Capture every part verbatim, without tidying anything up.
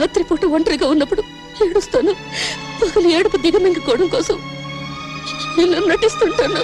రాత్రిపూట ఒంటరిగా ఉన్నప్పుడు ఏడుస్తాను, పగలు ఏడుపు దిగమింగుకోవడం కోసం ఇలా నటిస్తుంటాను.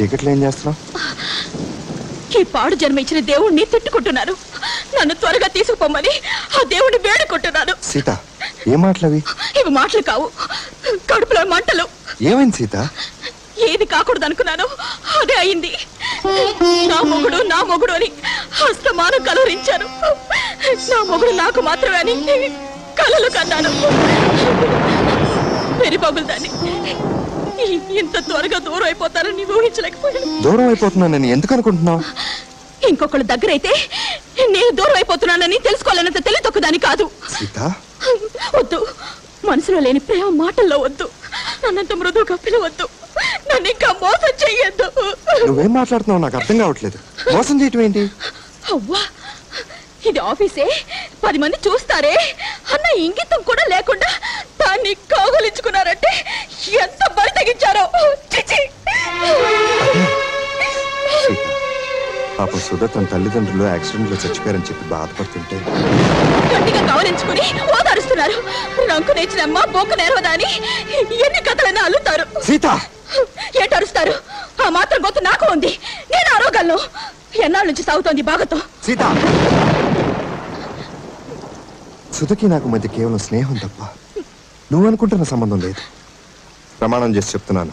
చీకట్లో ఏం చేస్తున్నావు? ఈ పాడు జన్మ ఇచ్చిన దేవుణ్ణి తిట్టుకుంటున్నాను, నన్ను త్వరగా తీసుకుపోమని ఆ దేవుణ్ణి వేడుకుంటున్నాను. సీత, ఏం మాటలవి? ఇవి మాటలు కావు, కడుపులో మంటలు. ఏమైంది సీత? ఏది కాకూడదు అనుకున్నాను, అదే అయింది. నా మొగుడు నా మొగుడు అని హస్తమానం కలవరించాను. నా మొగుడు నాకు మాత్రమే అని కలలు కన్నాను. వెరిబాబులు దాన్ని ఇంత త్వరగా దూరం అయిపోతానని ఊహించలేకపోయాను. దూరం అయిపోతున్నానని ఎందుకు అనుకుంటున్నావు? ఇంకొకళ్ళ దగ్గర అయితే నేను దూరం అయిపోతున్నానని తెలుసుకోలేనంత తెలివి తక్కువదాని కాదు. వద్దు, మనసులో లేని ప్రేమ మాటల్లో వద్దు, నన్నంత మృదువుగా పిలవద్దు, నన్ను ఇంకా మోసం చెయ్యొద్దు. నువ్వేం మాట్లాడుతున్నావు నాకు అర్థం కావట్లేదు. మోసం చేయటం ఏంటి? అవ్వా, ఇది ఆఫీసే, పది మంది చూస్తారే అన్న ఇంగితం కూడా లేకుండా దాన్ని కాగులించుకున్నారంటే ఎంత బలి తగ్గించారో. పాపం సుధ తన తల్లిదండ్రులు యాక్సిడెంట్ లో చచ్చిపోయారని చెప్పి బాధపడుతుంటే గట్టిగా కావలించుకుని ఓదారుస్తున్నారు. రంకు నేర్చిన అమ్మ బొంకు నేర్వదా అని ఎన్ని కథలైనా అల్లుతారు. సీత, ఏటరుస్తారు? ఆ మాత్రం గొంతు నాకు ఉంది, నేను ఆరోగ్యాలను ఎన్నాళ్ళ నుంచి సాగుతోంది బాగతో. సీత, సుధకి నాకు మధ్య కేవలం స్నేహం తప్ప నువ్వనుకుంటున్న సంబంధం లేదు. ప్రమాణం చేసి చెప్తున్నాను,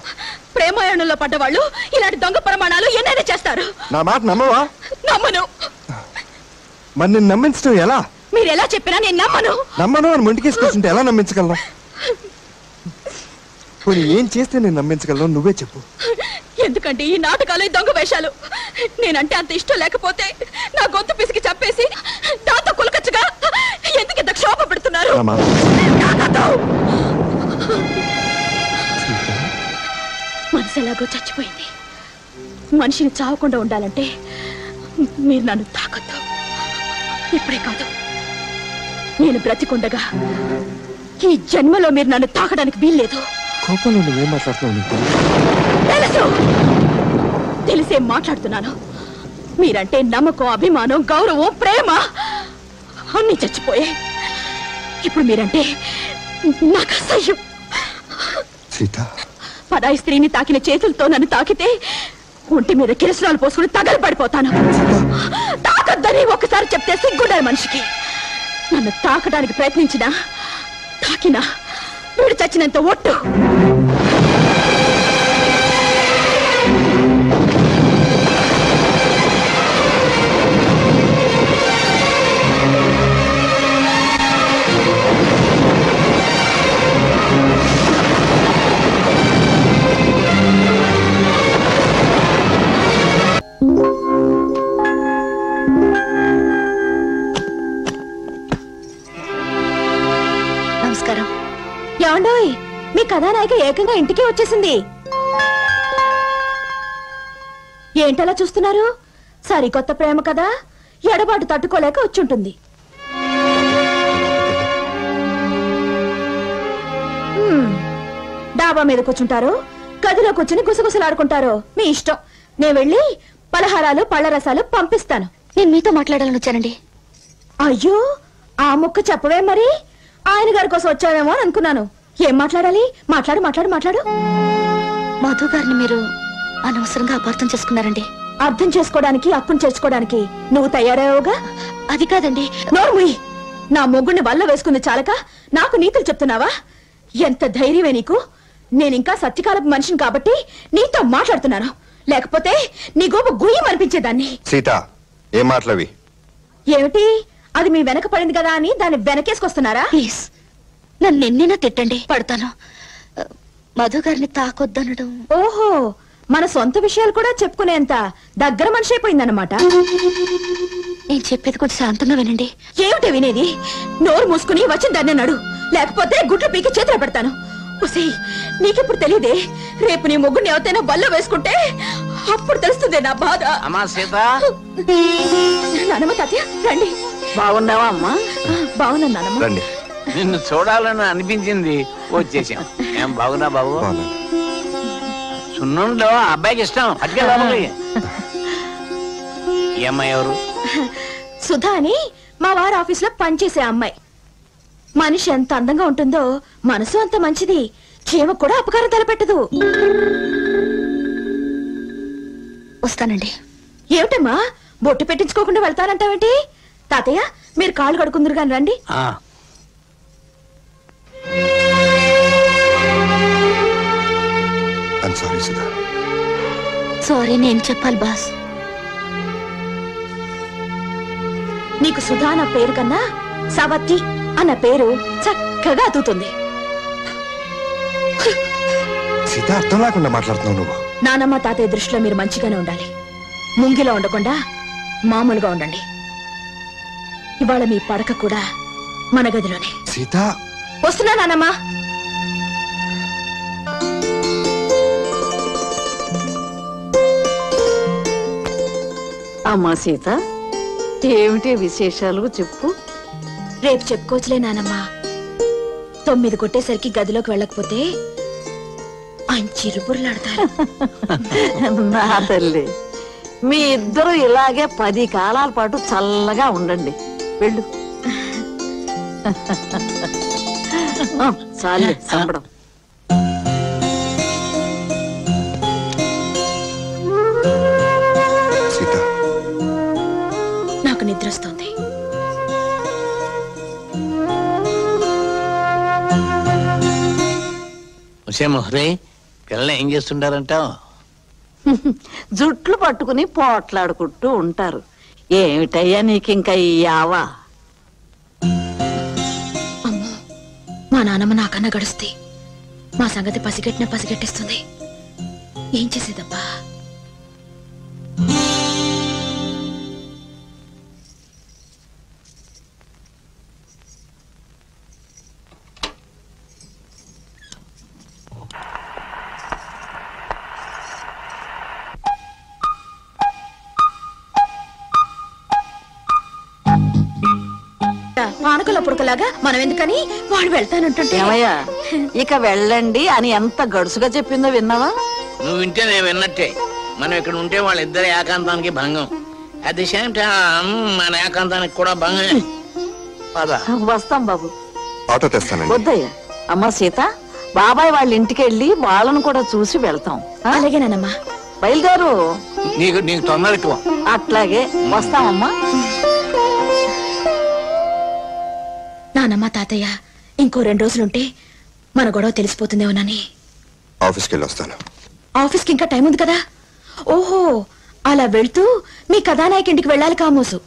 ప్రేమాయణంలో పడ్డవాళ్ళు ఇలాంటి దొంగ ప్రమాణాలు ఎన్నైనా చేస్తారు. నా మాట నమ్మవా? నమ్మను. మరి నేను నమ్మించడం ఎలా? మీరు ఎలా చెప్పినా నేను నమ్మను. నమ్మను అని ముంటికేసుకొచ్చుంటే ఎలా నమ్మించగలను? పోనీ ఏం చేస్తే నేను నమ్మించగలను? నువ్వే చెప్పు. ఎందుకంటే ఈ నాటకాలు, దొంగ వేషాలు. నేనంటే అంత ఇష్టం లేకపోతే నా గొంతు పిసికి చంపేసి దాంతో కులకచ్చగా ఎందుకు ఇంత క్షోభ పెడుతున్నారు? మనసు ఎలాగో చచ్చిపోయింది. మనిషిని చావకుండా ఉండాలంటే మీరు నన్ను తాకద్దు. ఇప్పుడే కాదు, నేను బ్రతికుండగా ఈ జన్మలో మీరు నన్ను తాకడానికి వీల్లేదు. కోపంలో నువ్వేం మాట్లాడుతున్నావు? తెలిసే మాట్లాడుతున్నాను. మీరంటే నమ్మకం, అభిమానం, గౌరవం, ప్రేమ అన్ని చచ్చిపోయాయి. ఇప్పుడు మీరంటే నాకు అసహ్యం. పరాయి స్త్రీని తాకిన చేతులతో నన్ను తాకితే ఒంటి మీద కిరసనాలు పోసుకుని తగలు పడిపోతాను. తాకద్దని ఒకసారి చెప్తే సిగ్గుండాలి మనిషికి. నన్ను తాకడానికి ప్రయత్నించినా తాకినా వీడు చచ్చినంత ఒట్టు. మీ కథానాయిక ఏకంగా ఇంటికి వచ్చేసింది. ఏంటలా చూస్తున్నారు? సరికొత్త ప్రేమ కదా, ఎడబాటు తట్టుకోలేక వచ్చుంటుంది. డాబా మీద కూర్చుంటారు, గదిలో కూర్చుని గుసగుసలాడుకుంటారు, మీ ఇష్టం. నేను వెళ్ళి పలహారాలు పళ్ళ రసాలు పంపిస్తాను. నేను మీతో మాట్లాడాలని వచ్చానండి. అయ్యో, ఆ ముక్క చెప్పవే మరి. ఆయన గారి కోసం వచ్చానేమో అని అనుకున్నాను. ఏం మాట్లాడాలి? మాట్లాడు మాట్లాడు మాట్లాడు. మధు గారిని మీరు అనవసరంగా అపార్థం చేసుకున్నారండి. అర్థం చేసుకోవడానికి అప్పును చేర్చుకోవడానికి నువ్వు తయారయ్యావుగా. అది కాదండి. నోర్ముయ్, నా మొగుడిని వల్ల వేసుకుంది చాలక నాకు నీతులు చెప్తున్నావా? ఎంత ధైర్యమే నీకు! నేనింకా సత్యకాలపు మనిషిని కాబట్టి నీతో మాట్లాడుతున్నాను, లేకపోతే నీ గోపు గుయ్యం అనిపించేదాన్ని. సీత, ఏం మాట్లావి? ఏమిటి అది మీ వెనక పడింది కదా అని దాన్ని వెనకేసుకొస్తున్నారా? ప్లీజ్, నన్ను ఎన్నైనా తిట్టండి, పడతాను. మధు గారిని తాకొద్దనడం, ఓహో మన సొంత విషయాలు కూడా చెప్పుకునేంత దగ్గర మనిషి అయిపోయిందన్నమాట. నేను చెప్పేది కొంచెం శాంతంగా వినండి. ఏమిటి వినేది? నోరు మూసుకుని వచ్చిన దాన్ని నడు, లేకపోతే గుడ్లు పీకి చేతిలో పెడతాను. ఒసేయ్, నీకెప్పుడు తెలియదే, రేపు నీ ముగ్గురిని ఎవరైనా బల్ల వేసుకుంటే అప్పుడు తెలుస్తుంది నా బాధ. అమ్మా సీత, నానమ్మ తాతయ్య రండి. బాగున్నావా అమ్మా? బాగున్నాను నానమ్మ. నిన్ను చూడాలని అనిపించింది, వచ్చేసాం. ఏం బాగున్నా బాబు? సున్నుండో అబ్బాయికి ఇష్టం. ఈ అమ్మాయి ఎవరు? సుధా అని మా వారి ఆఫీస్ లో పనిచేసే అమ్మాయి. మనిషి ఎంత అందంగా ఉంటుందో మనసు అంత మంచిది. చీమ కూడా అపకారం తలపెట్టదు. వస్తానండి. ఏమిటమ్మా బొట్టు పెట్టించుకోకుండా వెళ్తానంటావేంటి? తాతయ్య మీరు కాళ్ళు కడుకుందరు కాని రండి. సారీ నేను చెప్పాలి బాస్. నీకు సుధా నా పేరు కన్నా సవతి అన్న పేరు చక్కగా అతుకుతుంది. సీత, అర్థం లేకుండా మాట్లాడుతున్నావు నువ్వు. నానమ్మ తాతయ్య దృష్టిలో మీరు మంచిగానే ఉండాలి, ముంగిలో ఉండకుండా మామూలుగా ఉండండి. ఇవాళ మీ పడక కూడా మన గదిలోనే. సీత వస్తున్నా నానమ్మ. అమ్మా సీత, ఏమిటి విశేషాలు చెప్పు. రేపు చెప్పుకోవచ్చులే నానమ్మా. తొమ్మిది కొట్టేసరికి గదిలోకి వెళ్ళకపోతే అంచిరుపురులాడతారు. నా తల్లి, మీ ఇద్దరు ఇలాగే పది కాలాల పాటు చల్లగా ఉండండి. వెళ్ళు. చాలే చంపడం. నాకు నిద్ర వస్తుంది. పిల్లలు ఏం చేస్తుంటారంట? జుట్లు పట్టుకుని పోట్లాడుకుంటూ ఉంటారు. ఏమిటయ్యా నీకింకా ఇయ్యావా? అమ్మో, మా నానమ్మ నాకన్నా గడుస్తే మా సంగతి పసిగట్టిన పసిగట్టిస్తుంది. ఏం చేసేదబ్బా? పానకల పుడకలాగా మనం ఎందుకని వాడు వెళ్తానంటుంటే ఇక వెళ్ళండి అని ఎంత గడుసుగా చెప్పిందో విన్నావా నువ్వు? వింటే నేను విన్నట్టే. మనం ఇక్కడ ఉంటే వాళ్ళిద్దరు ఏకాంతానికి భంగం, అట్ ది సేమ్ టైం మన ఏకాంతానికి కూడా భంగం. వస్తాం బాబు, ఆటో తెస్తాను. వద్దయ్యా. అమ్మా సీత, బాబాయ్ వాళ్ళ ఇంటికి వెళ్ళి వాళ్ళను కూడా చూసి వెళ్తాం. అలాగేనమ్మా, బయలుదేరు. నీకు నీకు తొందర. అట్లాగే వస్తామమ్మా. నానమ్మ తాతయ్య ఇంకో రెండు రోజులుంటే మన గొడవ తెలిసిపోతుందేమోనని ఆఫీస్కి వెళ్ళి వస్తాను. ఆఫీస్కి ఇంకా టైం ఉంది కదా. ఓహో, అలా వెళ్తూ మీ కథానాయక ఇంటికి వెళ్ళాలి కామోసు.